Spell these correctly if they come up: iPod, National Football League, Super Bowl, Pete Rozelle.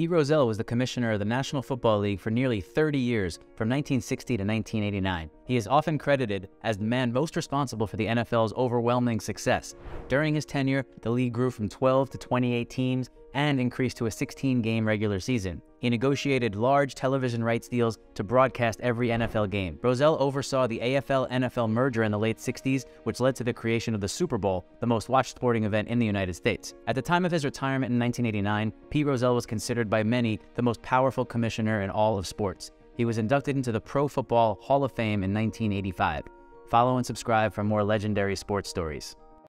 Pete Rozelle was the commissioner of the National Football League for nearly 30 years, from 1960 to 1989. He is often credited as the man most responsible for the NFL's overwhelming success. During his tenure, the league grew from 12 to 28 teams and increased to a 16-game regular season. He negotiated large television rights deals to broadcast every NFL game. Rozelle oversaw the AFL-NFL merger in the late 60s, which led to the creation of the Super Bowl, the most watched sporting event in the United States. At the time of his retirement in 1989, Pete Rozelle was considered by many the most powerful commissioner in all of sports. He was inducted into the Pro Football Hall of Fame in 1985. Follow and subscribe for more legendary sports stories.